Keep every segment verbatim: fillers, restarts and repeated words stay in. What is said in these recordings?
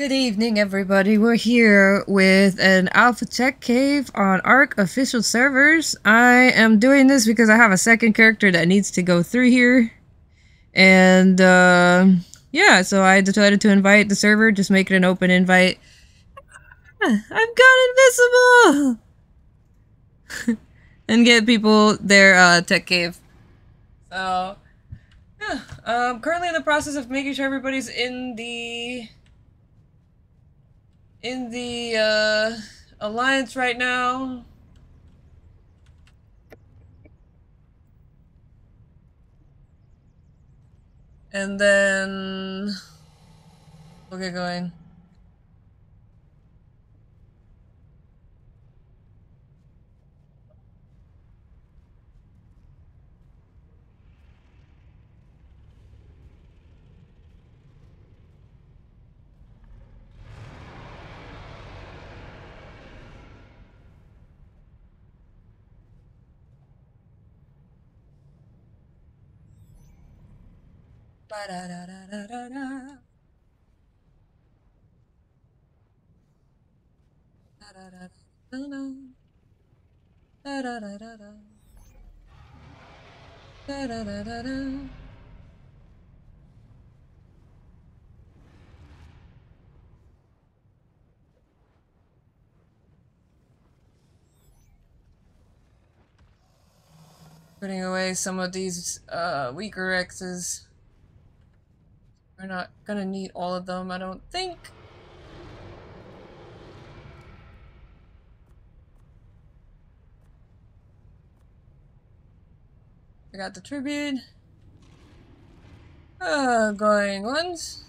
Good evening, everybody. We're here with an Alpha Tek Cave on ARK official servers. I am doing this because I have a second character that needs to go through here. And, uh, yeah, so I decided to invite the server, just make it an open invite. Ah, I've got invisible! And get people their, uh, Tek Cave. So, yeah. Um, currently in the process of making sure everybody's in the... in the uh, alliance right now. And then we'll get going. Ba-da-da-da-da-da-da. Da-da-da-da-da-da. Da-da-da-da-da. Da-da-da-da-da. Putting away some of these uh, weaker X's. We're not gonna need all of them, I don't think. I got the tribute. Uh, going once.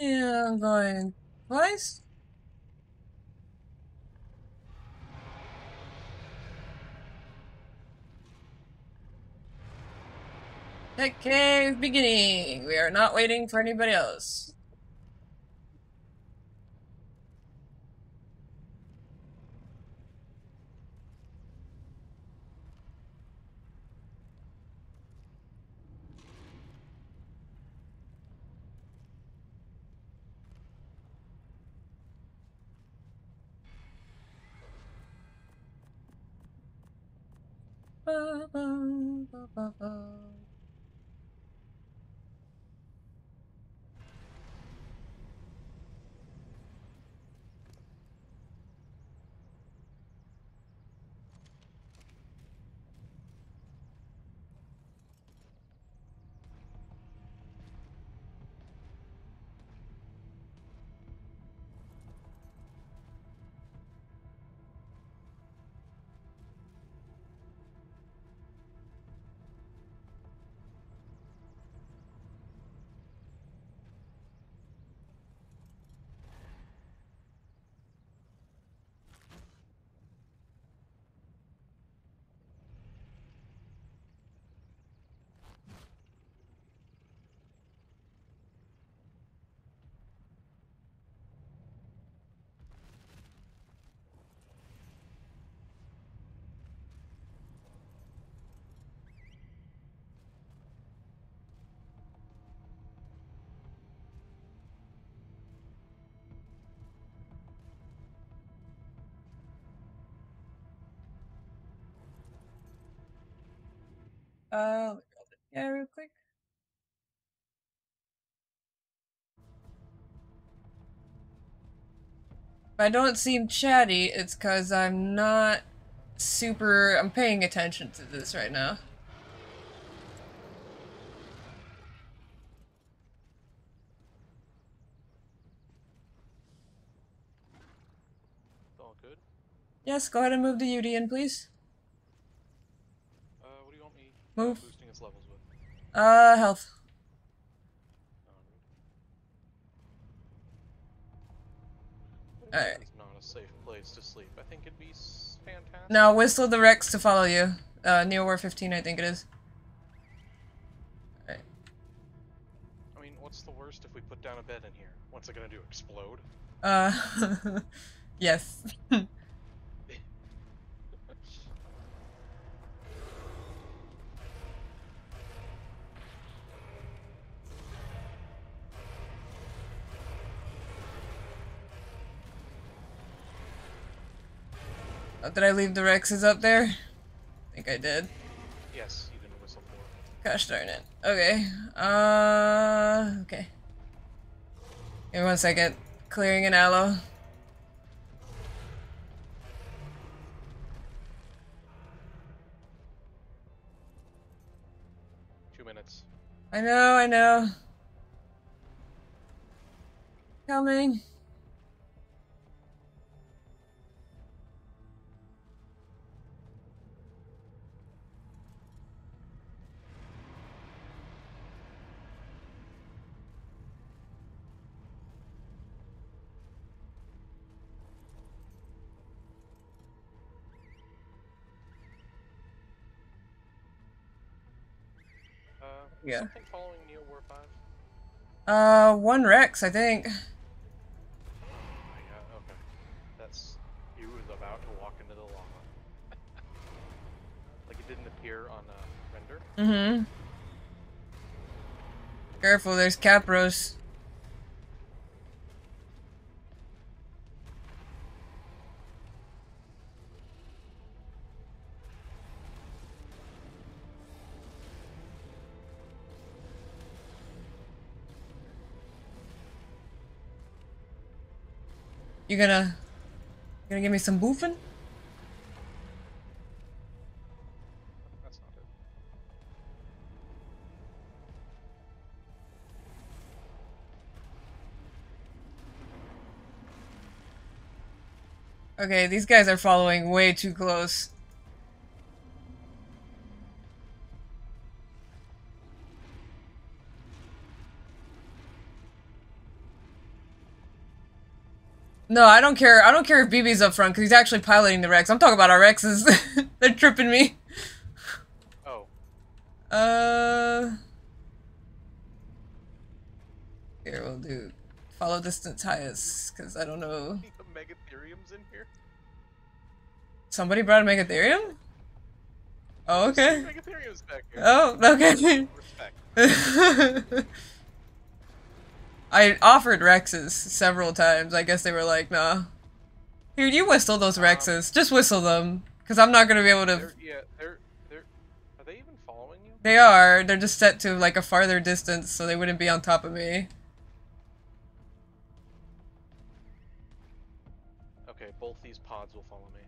Yeah, I'm going twice. Tek Cave beginning. We are not waiting for anybody else. Ba, ba, ba, ba, ba. Uh, let me roll the yeah, real quick. If I don't seem chatty, it's because I'm not super... I'm paying attention to this right now. It's all good. Yes, go ahead and move the U D in, please. Move. Boosting its levels with. Uh, health. Um, Alright. It's not a safe place to sleep. I think it'd be fantastic. Now whistle the Rex to follow you. Uh, Neo War fifteen, I think it is. Alright. I mean, what's the worst if we put down a bed in here? What's it gonna do? Explode? Uh, yes. Oh, did I leave the Rexes up there? I think I did. Yes, you didn't whistle for it. Gosh darn it. Okay. Uh, okay. Give me one second. Clearing an aloe. Two minutes. I know, I know. Coming. Yeah. Something following Neo War five? Uh, one Rex, I think. Oh my god, okay. That's... He was about to walk into the llama. Like, it didn't appear on uh, render. Mm-hmm. Careful, there's Capros. You gonna, you gonna give me some boofing? That's not it. Okay, these guys are following way too close. No, I don't care. I don't care if B B's up front, because he's actually piloting the Rex. I'm talking about our Rexes. They're tripping me. Oh. Uh... Here, we'll do... Follow distance highest, because I don't know... The Megatherium's in here? Somebody brought a Megatherium? Oh, okay. Megatherium's back here. Oh, okay. Respect. I offered Rexes several times. I guess they were like, nah. Here, you whistle those Rexes. Um, Just whistle them. Because I'm not going to be able to... They're, yeah, they're, they're... Are they even following you? They are. They're just set to, like, a farther distance, so they wouldn't be on top of me. Okay, both these pods will follow me.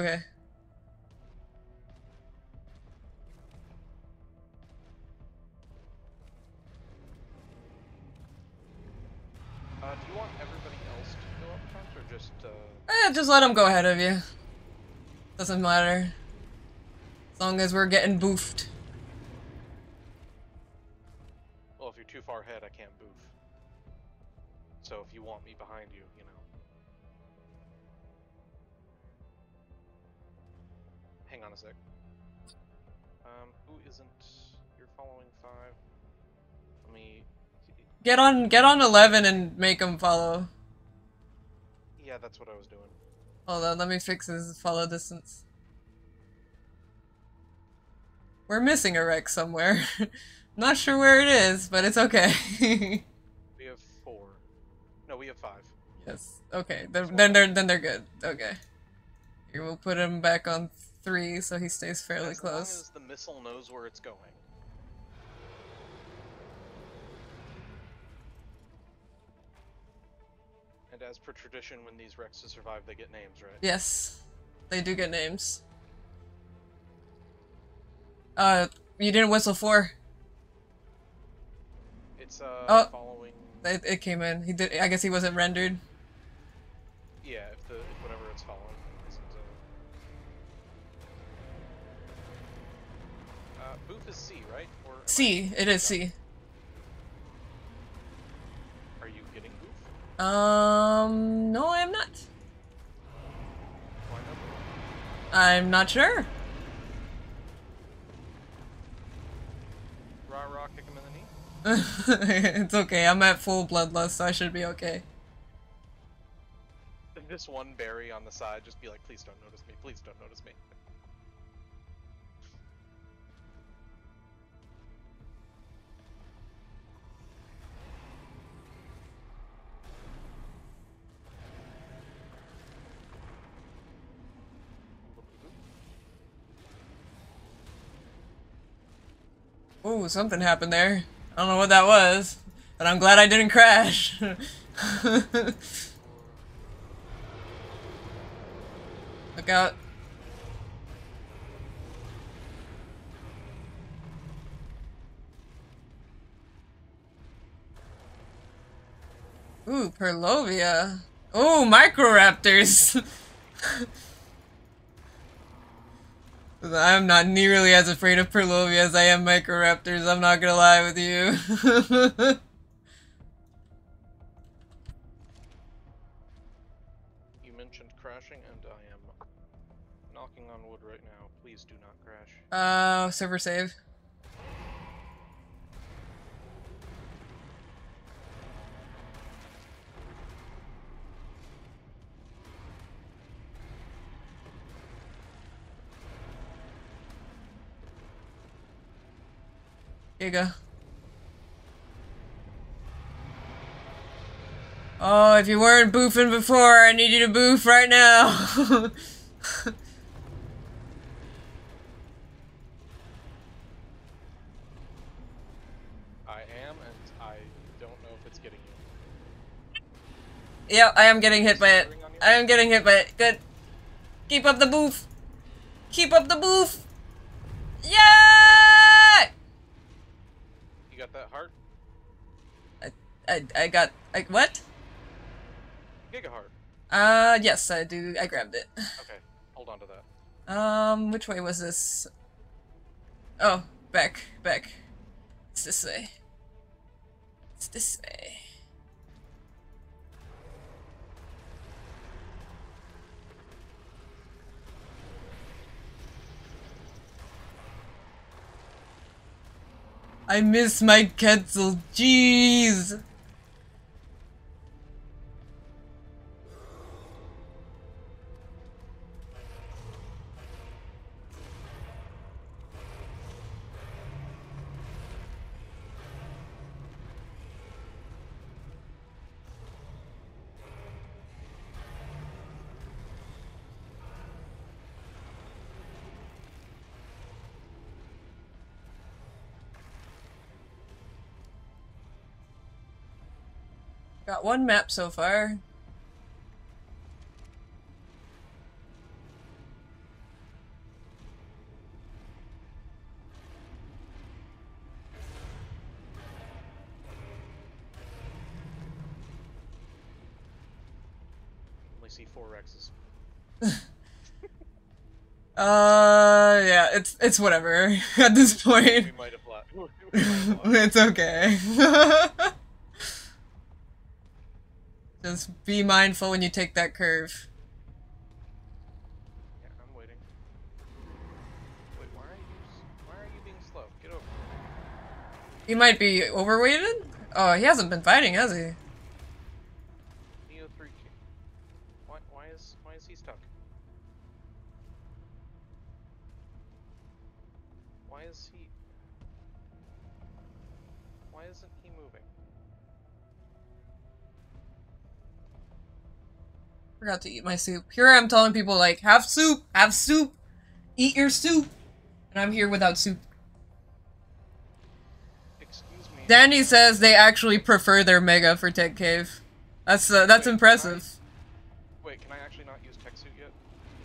Okay. Uh, do you want everybody else to go up front, or just, uh... Eh, just let them go ahead of you. Doesn't matter. As long as we're getting boofed. Well, if you're too far ahead, I can't boof. So if you want me behind you, you know. Hang on a sec. Um, who isn't... You're following five. Let me... Get on, get on eleven and make them follow. Yeah, that's what I was doing. Hold on, let me fix this follow distance. We're missing a wreck somewhere. Not sure where it is, but it's okay. We have four. No, we have five. Yes. Okay. Then, then they're then they're good. Okay. Here, we'll put him back on three, so he stays fairly as close. As long as the missile knows where it's going. As per tradition, when these Rexes survive, they get names, right? Yes. They do get names. Uh, you didn't whistle for? It's, uh, oh, following... It, it came in. He did. I guess he wasn't rendered. Yeah, if the... If whatever it's following isn't, uh... Uh, booth is C, right? Or C. I... It is C. Um, no, I am not. I'm not sure. Rah, rah, kick him in the knee. It's okay, I'm at full bloodlust, so I should be okay. And this one berry on the side, just be like, please don't notice me, please don't notice me. Ooh, something happened there. I don't know what that was, but I'm glad I didn't crash. Look out. Ooh, Perlovia. Ooh, Microraptors! I'm not nearly as afraid of Perlovia as I am Microraptors, I'm not gonna lie with you. You mentioned crashing, and I am knocking on wood right now. Please do not crash. Uh, server save. Here you go. Oh, if you weren't boofing before, I need you to boof right now. I am, and I don't know if it's getting you. Yeah, I am getting hit by it. I am getting hit by it. Good. Keep up the boof. Keep up the boof. Yeah! Got that heart? I, I, I got, I, what? Gigaheart. Uh, yes, I do, I grabbed it. Okay, hold on to that. Um, which way was this? Oh, back, back. It's this way. It's this way. I miss my Ketzel, jeez! Got one map so far. Only see four Rexes. uh, yeah, it's it's whatever at this point. We might have lost. We might have lost. It's okay. Just be mindful when you take that curve. Yeah, I'm waiting. Wait, why are you, why are you being slow? Get over here. He might be overweighted? Oh, he hasn't been fighting, has he? Neo three K. Why, why, is, why is he stuck? Why is he... Why isn't he moving? Forgot to eat my soup. Here I am telling people, like, have soup, have soup, eat your soup, and I'm here without soup. Excuse me. Danny says they actually prefer their Mega for Tek Cave. That's uh, that's wait, impressive. Can I, wait, can I actually not use Tech Suit yet?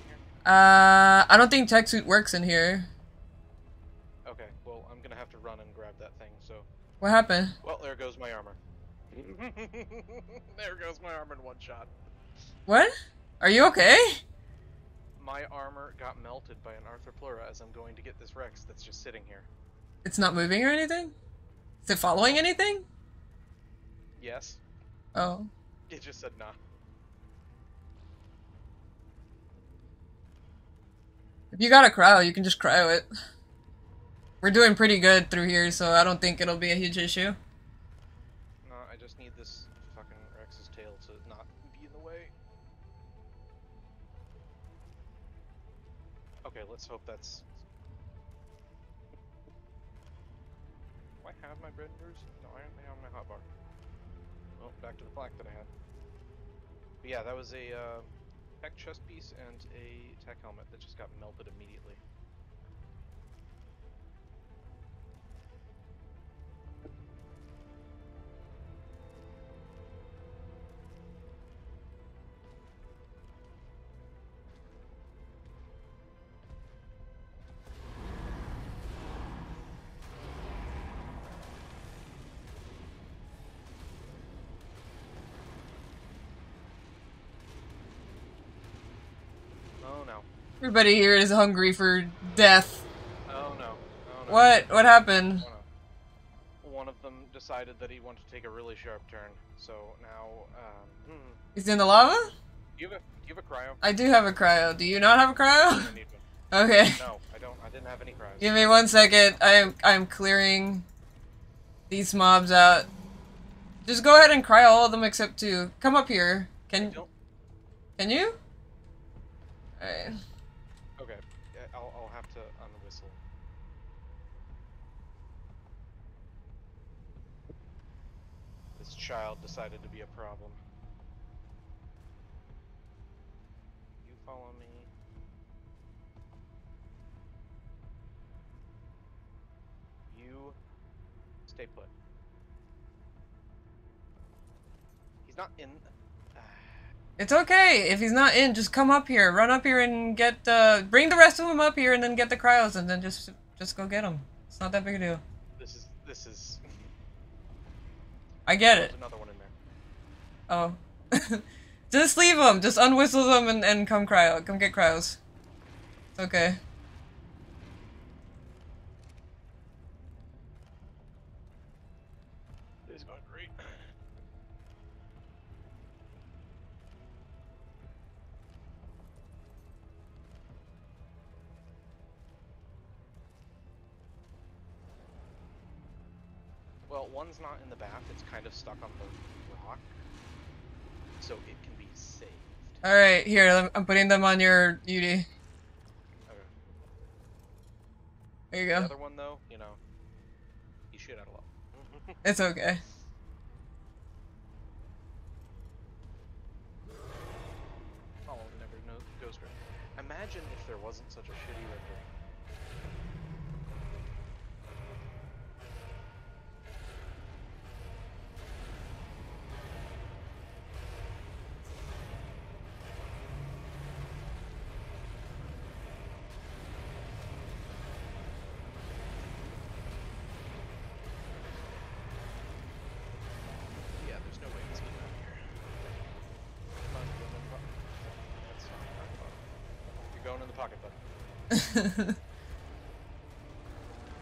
Here? Uh, I don't think Tech Suit works in here. Okay, well, I'm gonna have to run and grab that thing. So. What happened? Well, there goes my armor. There goes my armor in one shot. What? Are you okay? My armor got melted by an Arthropleura as I'm going to get this Rex that's just sitting here. It's not moving or anything? Is it following anything? Yes. Oh. It just said nah. If you got a cryo, you can just cryo it. We're doing pretty good through here, so I don't think it'll be a huge issue. No, I just need this fucking Rex's tail to not be in the way. Okay, let's hope that's... Do I have my bread and bruise? No, I don't have my hotbar. Oh, back to the black that I had. But yeah, that was a uh, tech chest piece and a tech helmet that just got melted immediately. Everybody here is hungry for death. Oh no. Oh, no. What? What happened? Oh, no. One of them decided that he wanted to take a really sharp turn, so now, um... He's in the lava? Do you have a, do you have a cryo? I do have a cryo. Do you not have a cryo? I need one. Okay. No, I don't. I didn't have any cryos. Give me one second. I am, I am clearing these mobs out. Just go ahead and cryo all of them except two. Come up here. Can, can you? Alright. Okay. I'll, I'll have to unwhistle. This child decided to be a problem. You follow me. You stay put. He's not in... It's okay, if he's not in, just come up here, run up here and get, uh, bring the rest of them up here and then get the cryos and then just, just go get them. It's not that big a deal. This is, this is... I get it. There's another one in there. Oh. Just leave them, just unwhistle them and, and come cryo, come get cryos. It's okay. Well, one's not in the bath, it's kind of stuck on the rock, so it can be saved. Alright, here, I'm putting them on your U D. Okay. There you go. The other one, though, you know, you shoot out a lot. It's okay. Oh, it never knows, goes great. Imagine if there wasn't such a shitty rendering.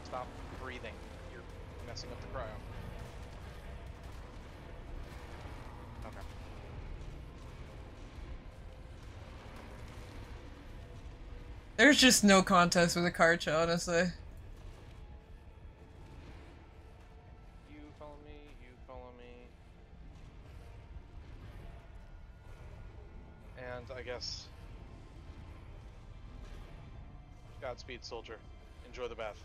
Stop breathing. You're messing up the cryo. Okay. There's just no contest with a Karcha, honestly. You follow me, you follow me. And I guess... Godspeed, soldier. Enjoy the bath.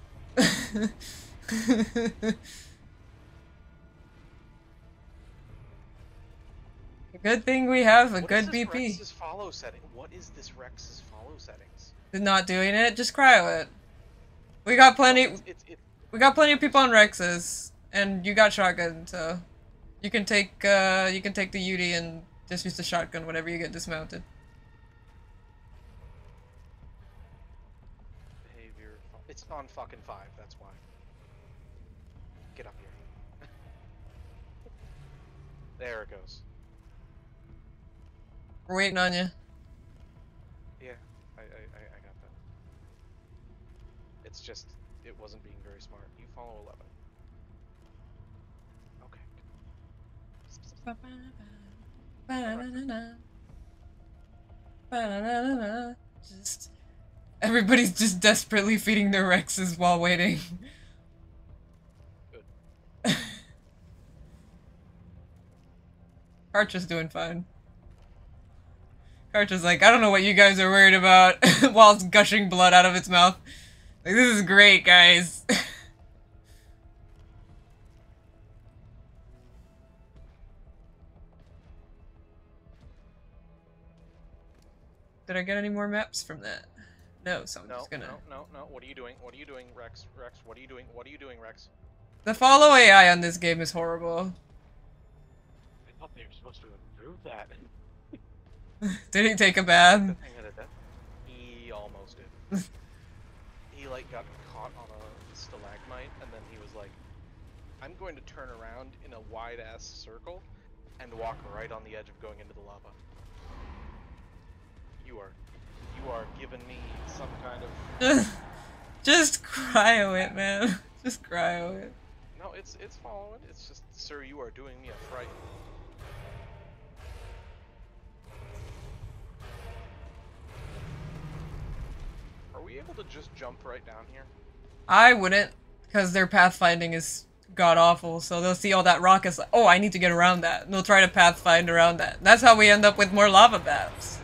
Good thing we have a good B P. What is this Rex's follow setting? What is this Rex's follow settings? They're not doing it. Just cryo it. We got plenty. It's, it's, it's, we got plenty of people on Rex's, and you got shotgun, so you can take uh, you can take the U D and just use the shotgun whenever you get dismounted. It's on fucking five, that's why. Get up here. There it goes. We're waiting on you. Yeah, I, I, I got that. It's just, it wasn't being very smart. You follow eleven. Okay. Right. Just... Everybody's just desperately feeding their Rexes while waiting. Good. Karcha's doing fine. Karcha's like, I don't know what you guys are worried about, while it's gushing blood out of its mouth. Like, this is great, guys. Did I get any more maps from that? No, so I'm no, just gonna... No, no, no, what are you doing? What are you doing, Rex? Rex, what are you doing? What are you doing, Rex? The follow A I on this game is horrible. I thought they were supposed to improve that. Did he take a bath? He almost did. He, like, got caught on a stalagmite, and then he was like, I'm going to turn around in a wide-ass circle and walk right on the edge of going into the lava. You are... You are giving me... Just, just cryo it, man. Just cryo it. No, it's it's following. It's just, sir, you are doing me a fright. Are we able to just jump right down here? I wouldn't, because their pathfinding is god-awful, so they'll see all that rock as like, oh, I need to get around that. And they'll try to pathfind around that. That's how we end up with more lava baths.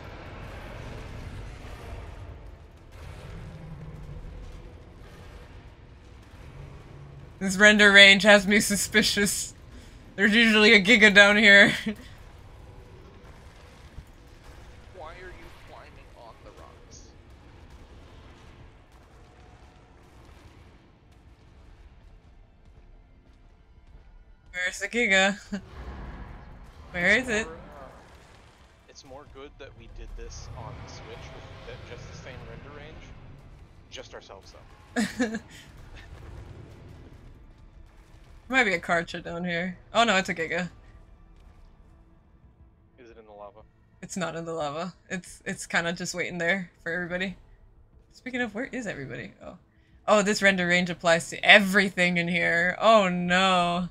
This render range has me suspicious. There's usually a giga down here. Why are you climbing on the rocks? Where's the giga? Where is it? It's more good that we did this on the Switch with just the same render range. Just ourselves though. There might be a Karcha down here. Oh no, it's a Giga. Is it in the lava? It's not in the lava. It's it's kind of just waiting there for everybody. Speaking of, where is everybody? Oh, oh, this render range applies to everything in here. Oh no.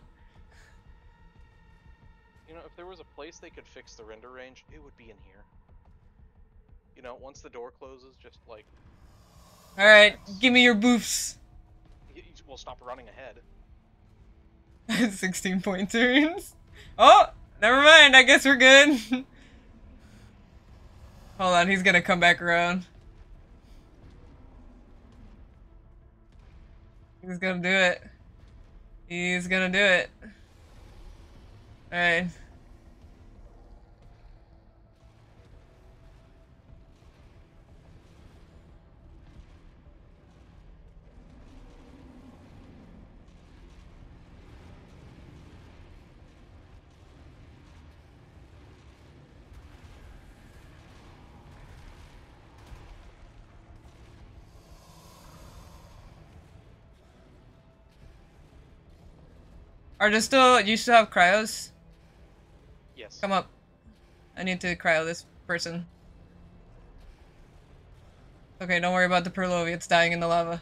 You know, if there was a place they could fix the render range, it would be in here. You know, once the door closes, just like. All right, give me your boofs. We'll stop running ahead. sixteen point turns. Oh, never mind. I guess we're good. Hold on, he's gonna come back around. He's gonna do it. He's gonna do it. Alright. Are there still, you still have cryos? Yes. Come up. I need to cryo this person. Okay, don't worry about the Perlovia, it's dying in the lava.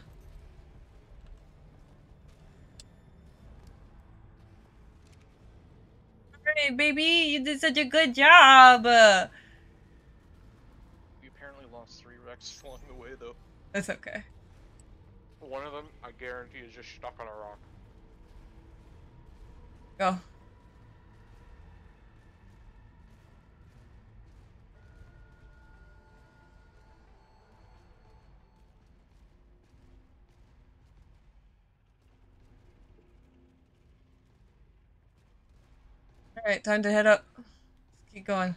Alright, baby, you did such a good job! We apparently lost three wrecks along the way, though. That's okay. One of them, I guarantee, is just stuck on a rock. Go. All right, time to head up. Let's keep going.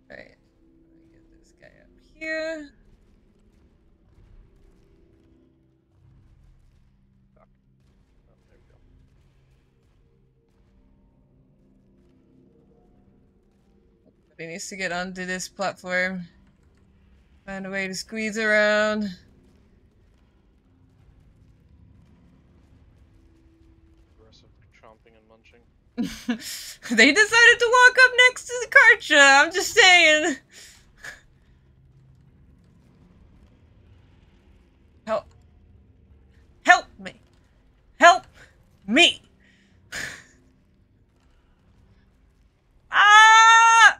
Alright, let me get this guy up here. He needs to get onto this platform. Find a way to squeeze around. Aggressive chomping and munching. They decided to walk up next to the Karcha, I'm just saying. Help. Help me. Help me. Ah!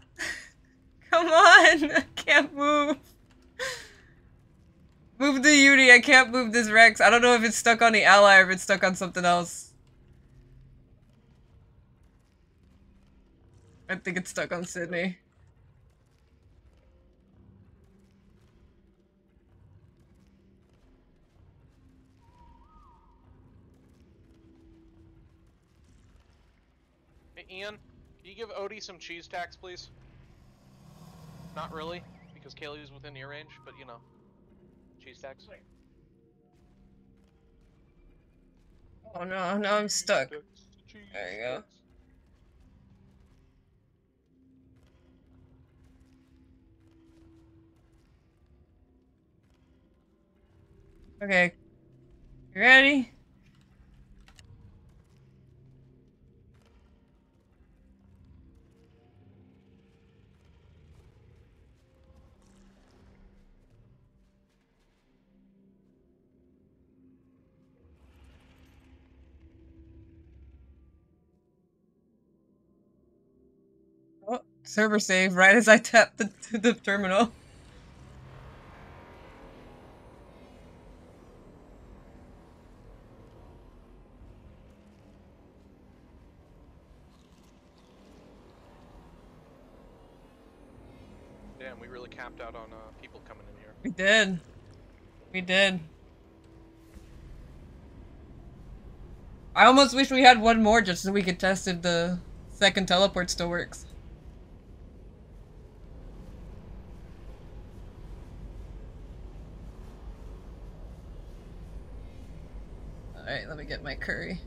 Come on, I can't move. Move the Yuri, I can't move this Rex. I don't know if it's stuck on the ally or if it's stuck on something else. I think it's stuck on Sydney. Hey Ian, can you give Odie some cheese tacks, please? Not really, because Kaylee is within ear range, but you know. Cheese tacks. Oh no, now I'm stuck. There you go. Okay. You ready? Oh, server save right as I tap the, the terminal. Out on uh, people coming in here. We did. We did. I almost wish we had one more just so we could test if the second teleport still works. Alright, let me get my curry.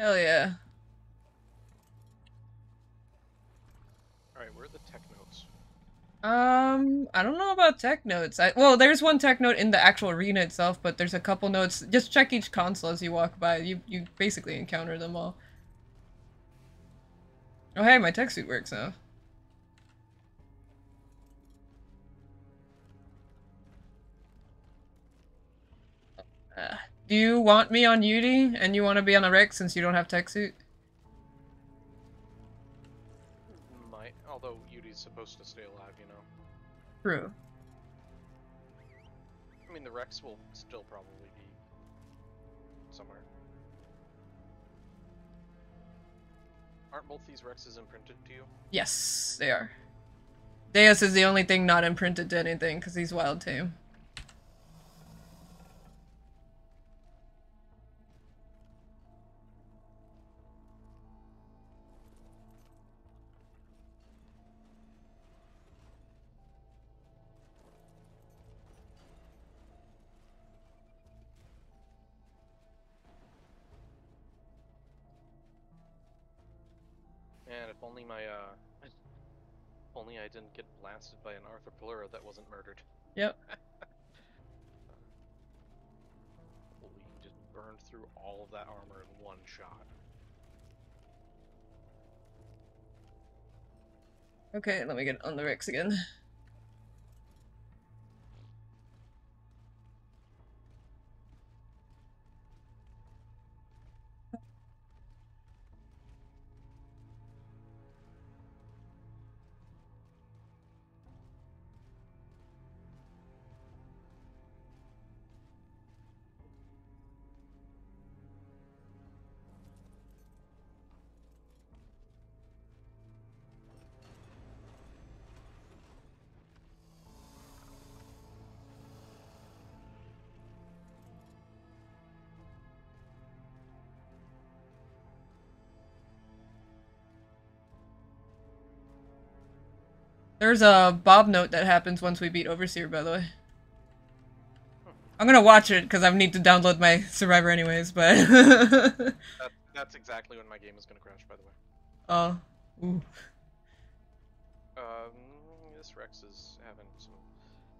Hell yeah. Alright, where are the tech notes? Um, I don't know about tech notes. I, well, there's one tech note in the actual arena itself, but there's a couple notes. Just check each console as you walk by. You, you basically encounter them all. Oh hey, my tech suit works now. Uh. Do you want me on Yudi, and you want to be on a Rex since you don't have tech suit? Might, although Yudi's supposed to stay alive, you know. True. I mean, the Rex will still probably be somewhere. Aren't both these Rexes imprinted to you? Yes, they are. Deus is the only thing not imprinted to anything, because he's wild tame. Only my, uh, if only I didn't get blasted by an Arthropleura that wasn't murdered. Yep. Holy, you just burned through all of that armor in one shot. Okay, let me get on the Rex again. There's a Bob note that happens once we beat Overseer, by the way. I'm gonna watch it, because I need to download my Survivor anyways, but... that, that's exactly when my game is gonna crash, by the way. Oh. Ooh. Um, this Rex is having some...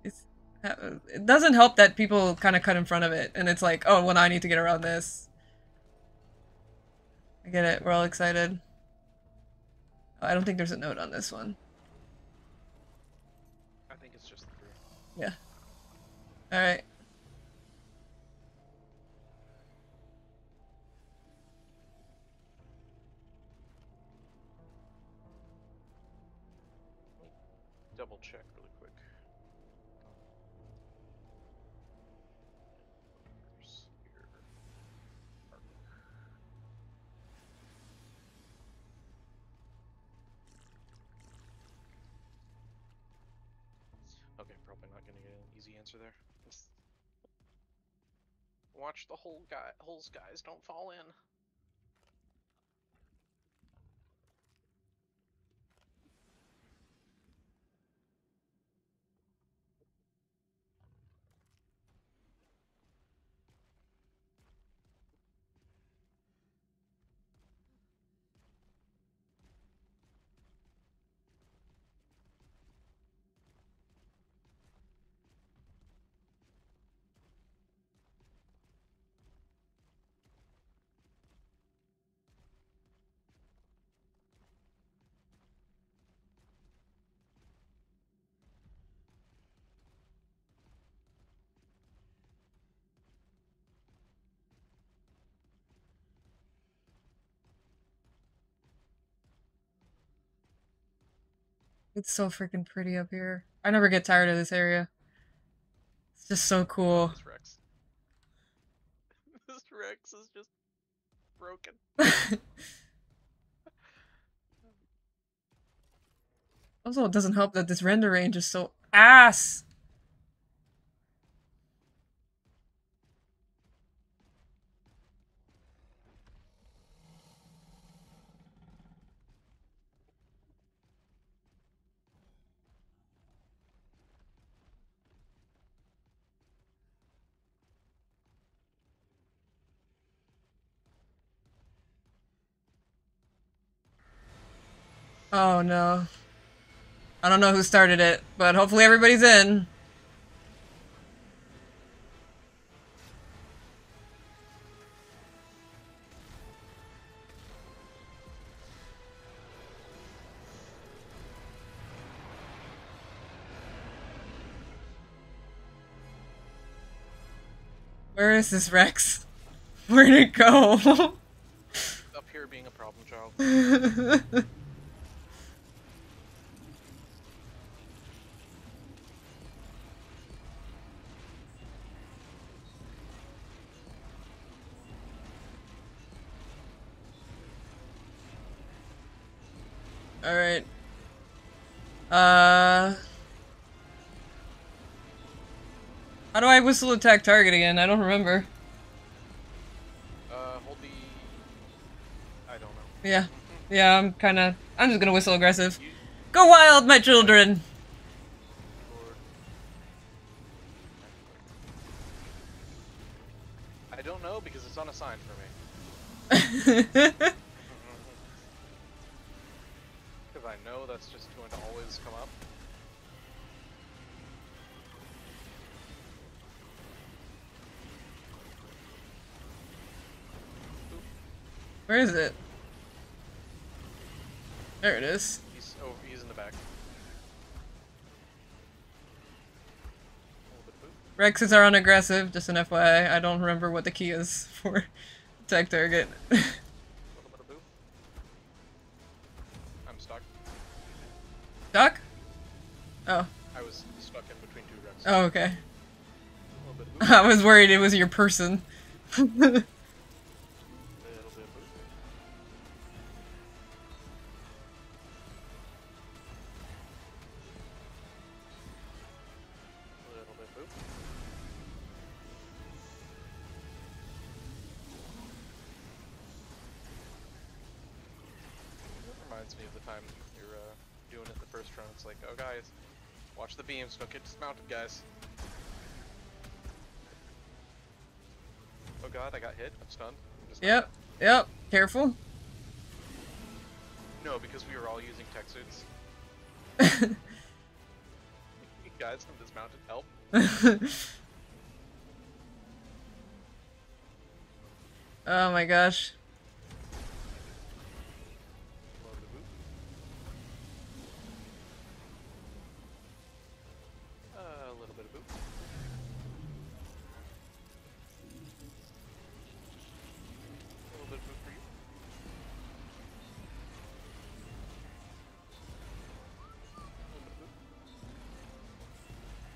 It's, it doesn't help that people kind of cut in front of it, and it's like, oh, well, I need to get around this. I get it, we're all excited. Oh, I don't think there's a note on this one. Yeah. Alright. Double check really quick. easy answer there. It's... Watch the hole guy holes, guys. Don't fall in. It's so freaking pretty up here. I never get tired of this area. It's just so cool. This Rex, this Rex is just broken. Also, it doesn't help that this render range is so ass. Oh no. I don't know who started it, but hopefully everybody's in. Where is this Rex? Where'd it go? Up here being a problem child. Alright. Uh... How do I whistle attack target again? I don't remember. Uh, hold the... I don't know. Yeah. Yeah, I'm kinda... I'm just gonna whistle aggressive. You... Go wild, my children! I don't know because it's unassigned for me. I know that's just going to always come up. Oop. Where is it? There it is. He's over. He's in the back. Rexes are unaggressive. Just an F Y I. I don't remember what the key is for attack target. Stuck? Oh. I was stuck in between two wrecks. Oh, okay. I was worried it was your person. A little bit of boop. That reminds me of the time you're, uh... doing it the first round. It's like, oh guys, watch the beams, don't get dismounted, guys. Oh god, I got hit, I'm stunned. I'm yep, yep, careful. No, because we were all using tech suits. Guys, I'm dismounted, help. Oh my gosh.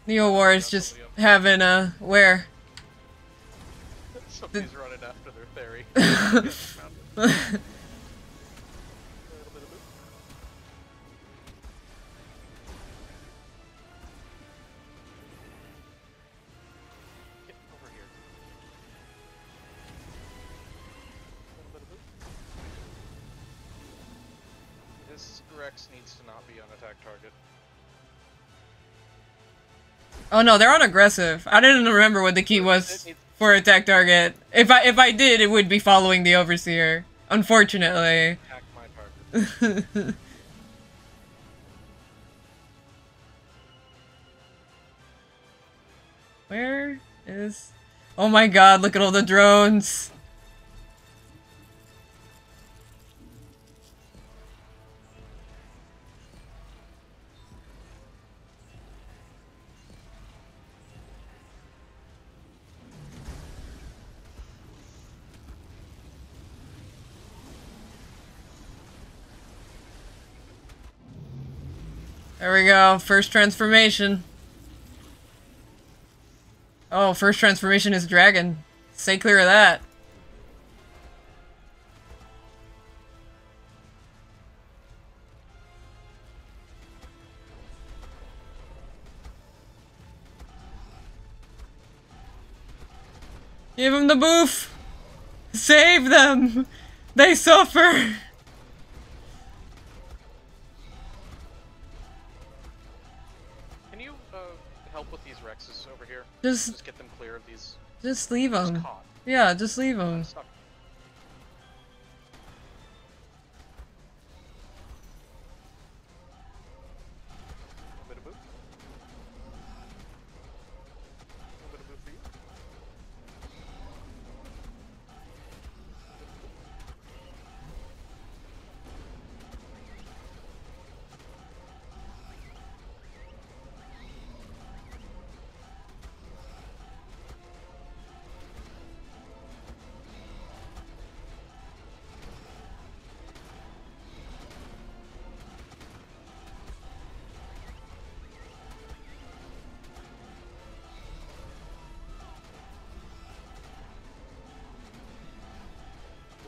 Neo War is just having a where? Somebody's the... running after their fairy. Rex needs to not be on attack target. Oh no, they're on aggressive. I didn't remember what the key was for attack target. If I if I did, it would be following the Overseer. Unfortunately. Attack my target. Where is... Oh my god, look at all the drones! There we go, first transformation. Oh, first transformation is dragon. Stay clear of that. Give him the boof! Save them! They suffer! Just, just get them clear of these. Just leave them. Just yeah, just leave them. Uh,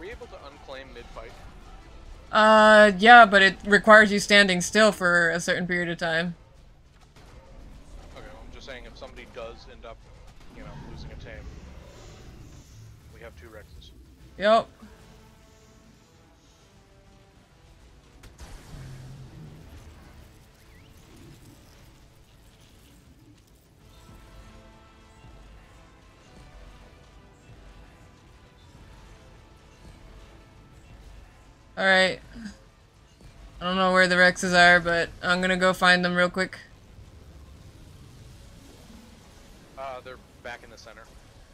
able to unclaim mid-fight? Uh, yeah, but it requires you standing still for a certain period of time. Okay, well, I'm just saying if somebody does end up, you know, losing a tame, we have two Rexes. Yep. Alright. I don't know where the Rexes are, but I'm gonna go find them real quick. Uh, they're back in the center.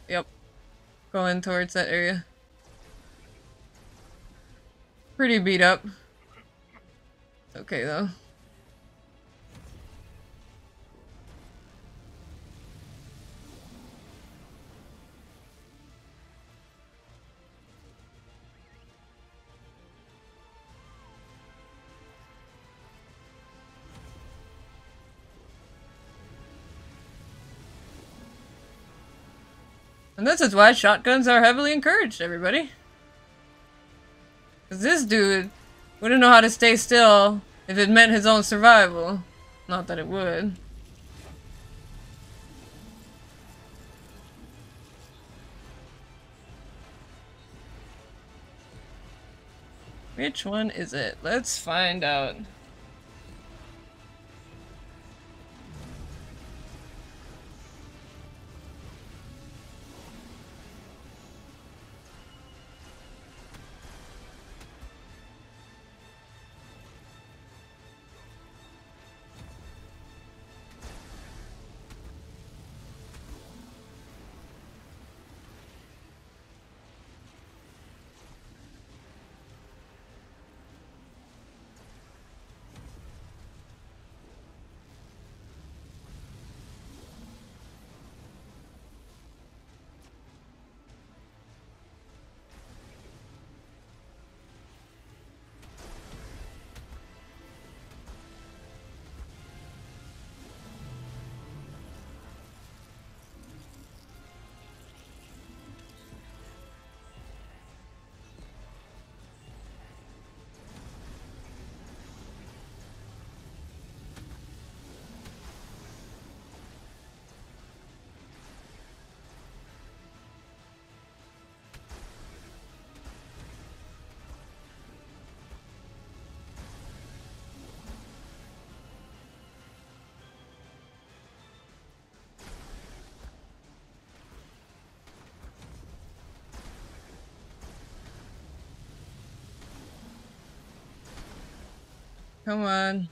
Yep. Going towards that area. Pretty beat up. Okay, though. And this is why shotguns are heavily encouraged, everybody. Because this dude wouldn't know how to stay still if it meant his own survival. Not that it would. Which one is it? Let's find out. Come on.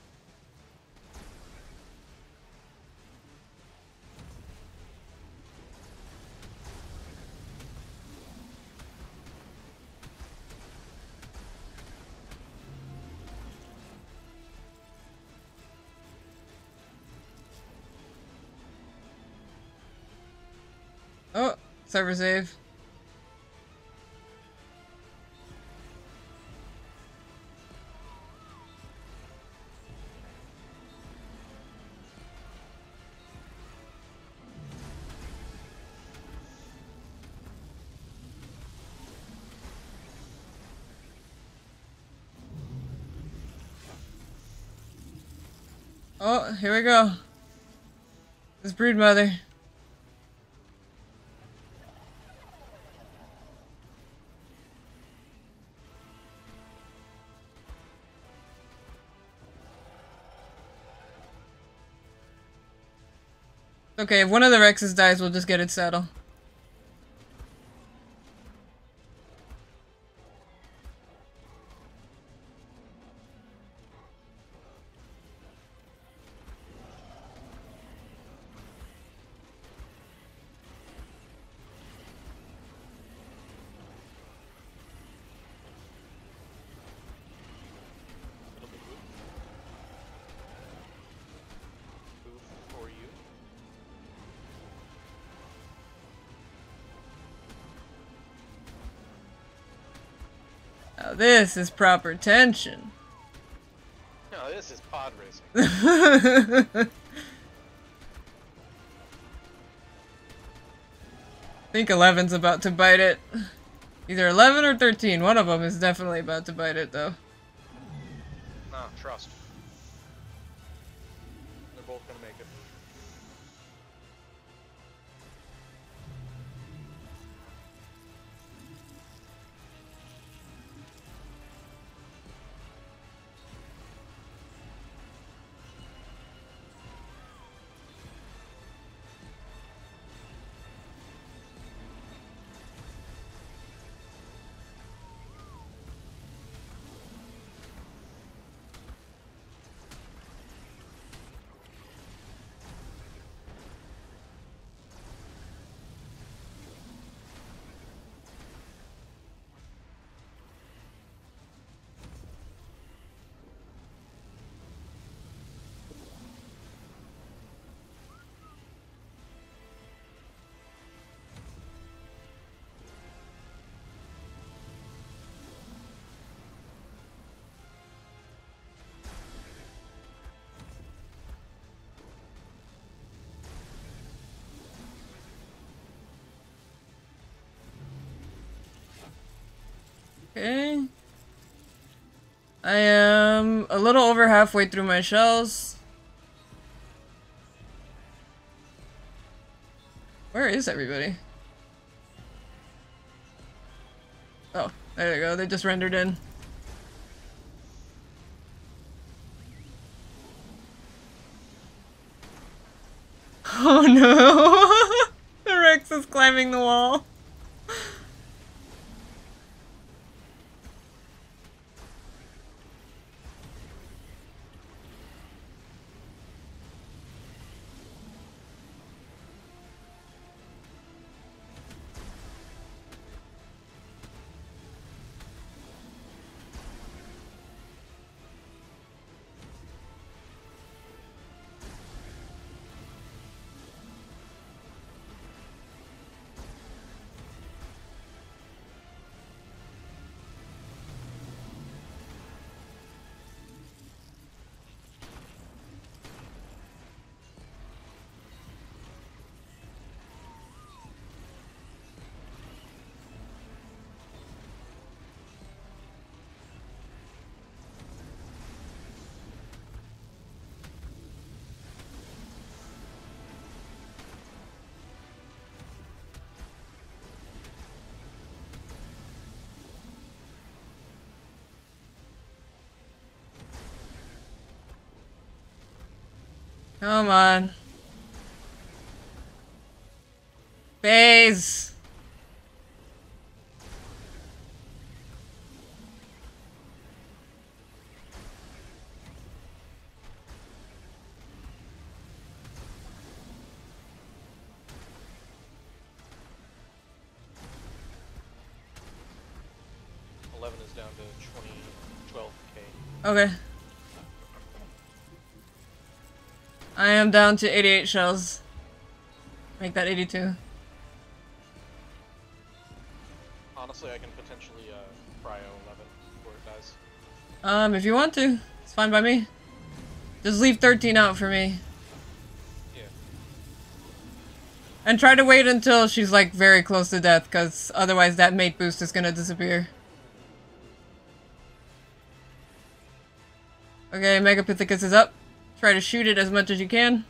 Oh, server save. Oh, here we go. This Brood Mother. Okay, if one of the Rexes dies, we'll just get it settled. This is proper tension. No, this is pod racing. I think eleven's about to bite it. Either eleven or thirteen. One of them is definitely about to bite it, though. Nah, trust. They're both gonna make it. Okay. I am a little over halfway through my shells. Where is everybody? Oh, there you go. They just rendered in. Oh no! The Rex is climbing the wall. Come on. Phase. eleven is down to twenty, twelve K. Okay. I am down to eighty-eight shells. Make that eighty-two. Honestly, I can potentially uh, cryo eleven before it dies. Um, if you want to. It's fine by me. Just leave thirteen out for me. Yeah. And try to wait until she's like very close to death, because otherwise that mate boost is gonna disappear. Okay, Megapithecus is up. Try to shoot it as much as you can.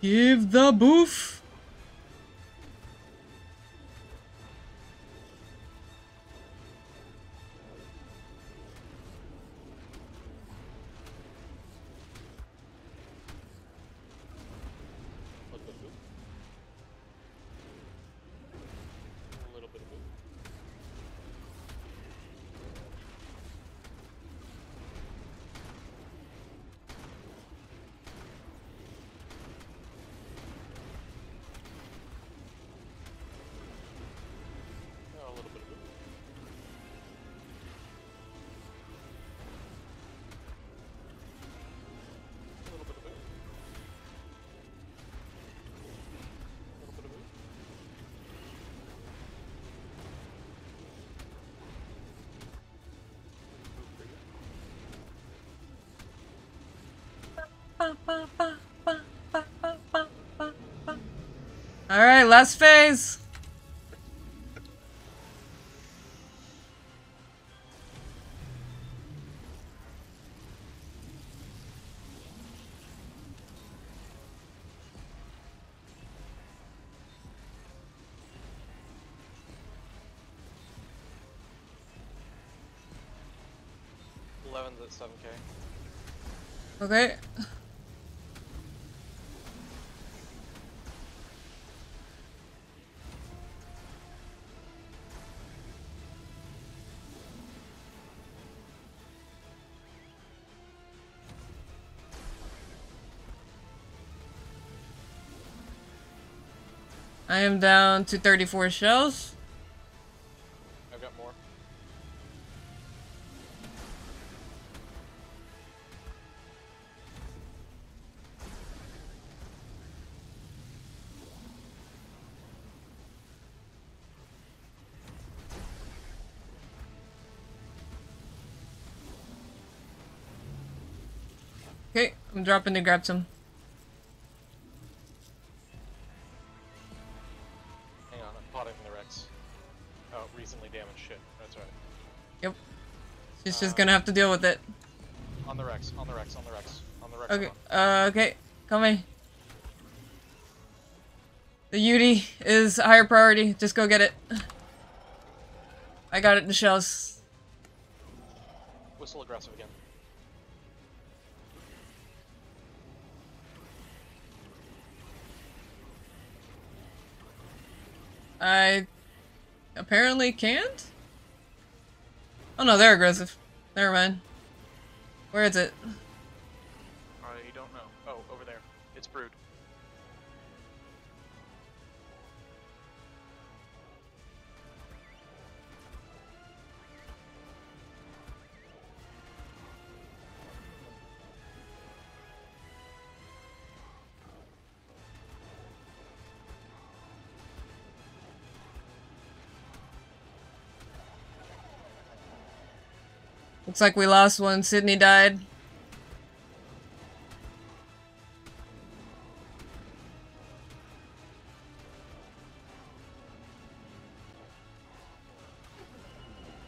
Give the boof! A little bit of boof. A little bit of boof. Alright, last phase! eleven's at seven K. Okay. I am down to thirty-four shells. I've got more. Okay, I'm dropping to grab some. She's just gonna have to deal with it. On the Rex, on the Rex, on the Rex, on the Rex. Okay, uh, okay, come in. The U D is higher priority, just go get it. I got it in the shells. Whistle aggressive again. I apparently can't? Oh no, they're aggressive. Never mind. Where is it? I don't know. Oh, over there. It's Brood. Looks like we lost one. Sydney died.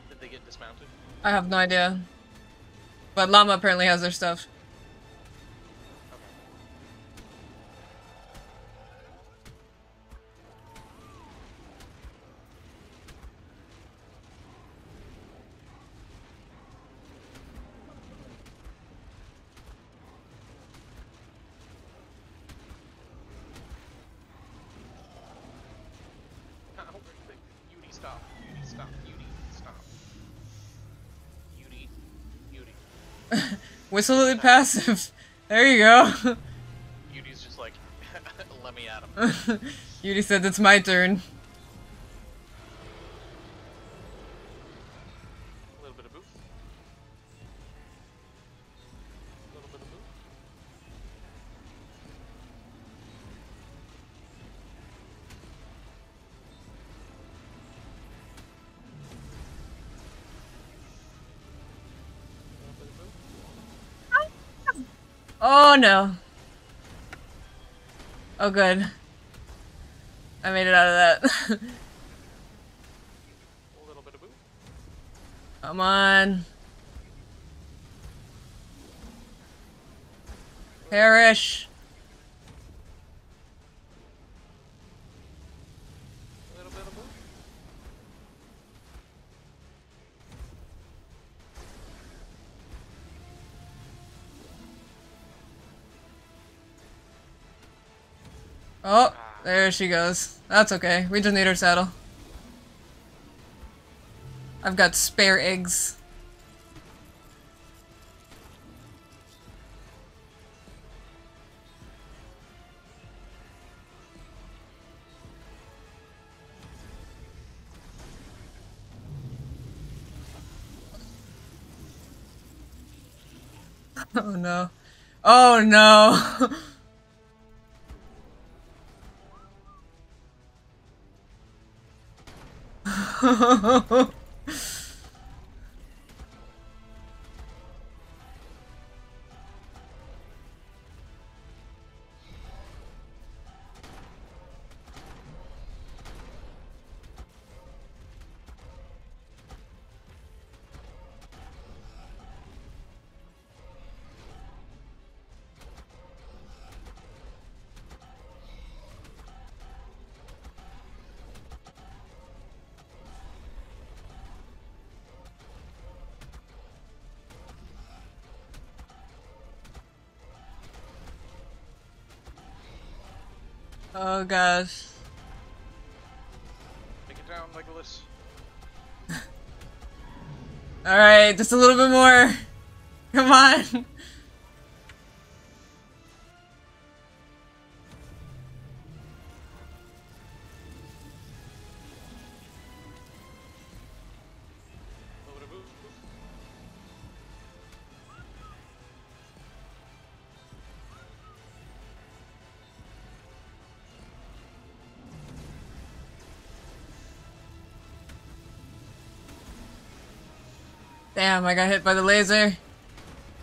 Did they get dismounted? I have no idea. But Llama apparently has their stuff. Whistle it passive. There you go. Beauty's just like, let me at him. Yuri said it's my turn. A little bit of boost. A little bit of boost. Oh no. Oh good. I made it out of that. A little bit of boo. Come on. Perish. A little bit of boo. Oh. There she goes. That's okay. We just need her saddle. I've got spare eggs. Oh no. Oh no! Oh, Oh gosh. Take it down, Legolas. Alright, just a little bit more. Come on. Damn, I got hit by the laser.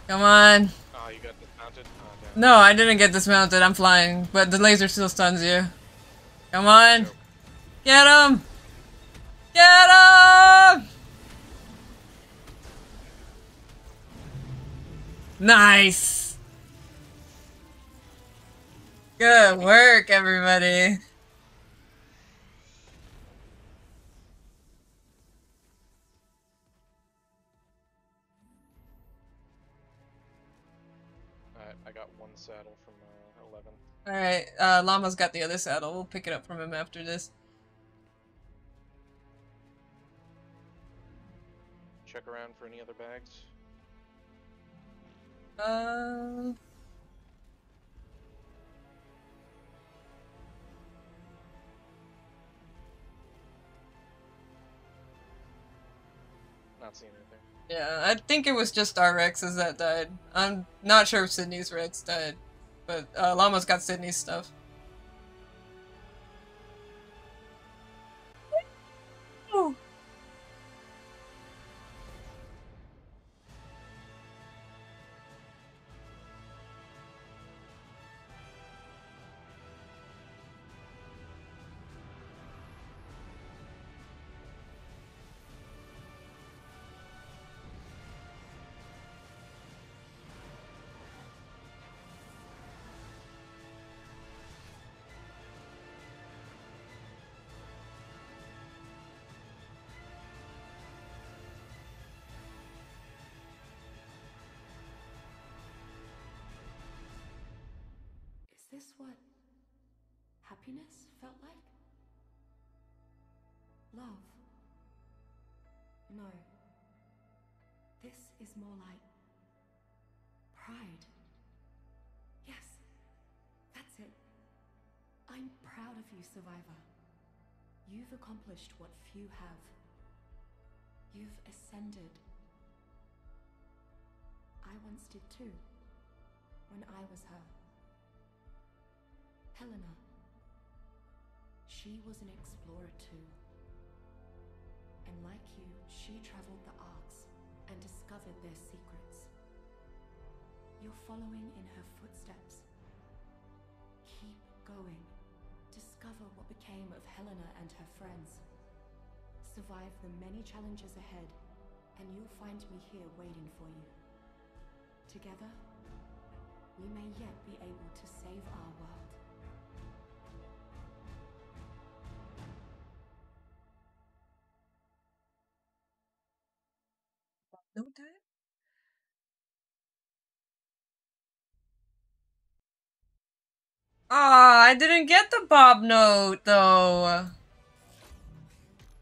Come on. Oh, you got dismounted? Oh, damn. No, I didn't get dismounted. I'm flying, but the laser still stuns you. Come on. Joke. Get him! Get him! Nice! Good work, everybody. Saddle from uh, eleven. Alright, uh, Llama's got the other saddle. We'll pick it up from him after this. Check around for any other bags. Uh... Not seeing anything. Yeah, I think it was just our Rexes that died. I'm not sure if Sydney's Rex died, but uh, Llama's got Sydney's stuff. Oh. Is this what happiness felt like? Love? No. This is more like pride. Yes, that's it. I'm proud of you, Survivor. You've accomplished what few have. You've ascended. I once did too, when I was her. Helena. She was an explorer too. And like you, she traveled the arcs and discovered their secrets. You're following in her footsteps. Keep going. Discover what became of Helena and her friends. Survive the many challenges ahead, and you'll find me here waiting for you. Together, we may yet be able to save our world. No time? Ah, I didn't get the Bob note though.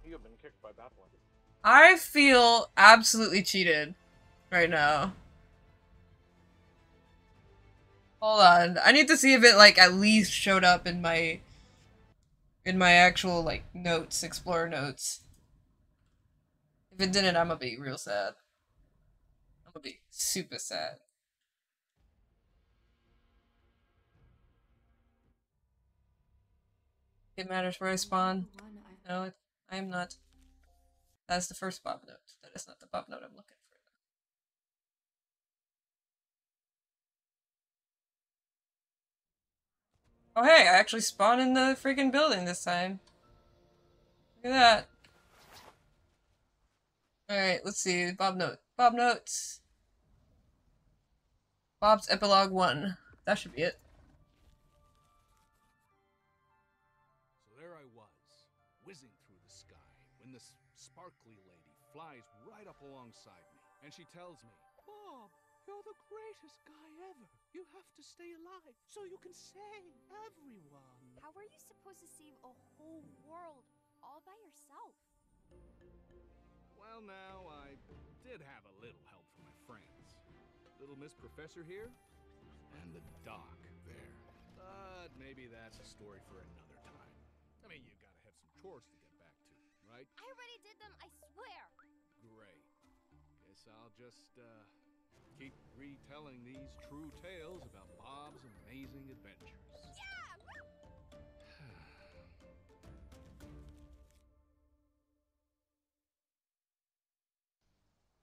You have been kicked by Babylon. I feel absolutely cheated right now. Hold on, I need to see if it like at least showed up in my in my actual like notes, Explorer notes. If it didn't, I'm gonna be real sad. I'm gonna be super sad. It matters where I spawn. No, I am not. That's the first Bob note. That is not the Bob note I'm looking for. Oh hey, I actually spawned in the freaking building this time. Look at that. Alright, let's see. Bob note. Bob notes. Bob's epilogue one. That should be it. Alongside me, and she tells me, Bob, you're the greatest guy ever. You have to stay alive so you can save everyone. How are you supposed to save a whole world all by yourself? Well, now, I did have a little help from my friends. Little Miss Professor here, and the doc there. But maybe that's a story for another time. I mean, you gotta have some chores to get back to, right? I already did them, I swear. Great. Guess I'll just uh, keep retelling these true tales about Bob's amazing adventures. Yeah!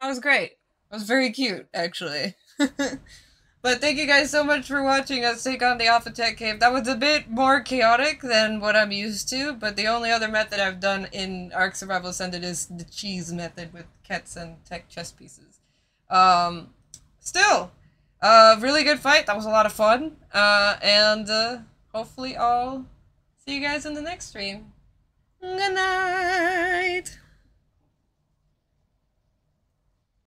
That was great. That was very cute, actually. But thank you guys so much for watching us take on the Alpha Tek Cave. That was a bit more chaotic than what I'm used to, but the only other method I've done in ARK Survival Ascended is the cheese method with cats and tech chess pieces. Um, still, uh, really good fight. That was a lot of fun. Uh, and uh, hopefully I'll see you guys in the next stream. Good night.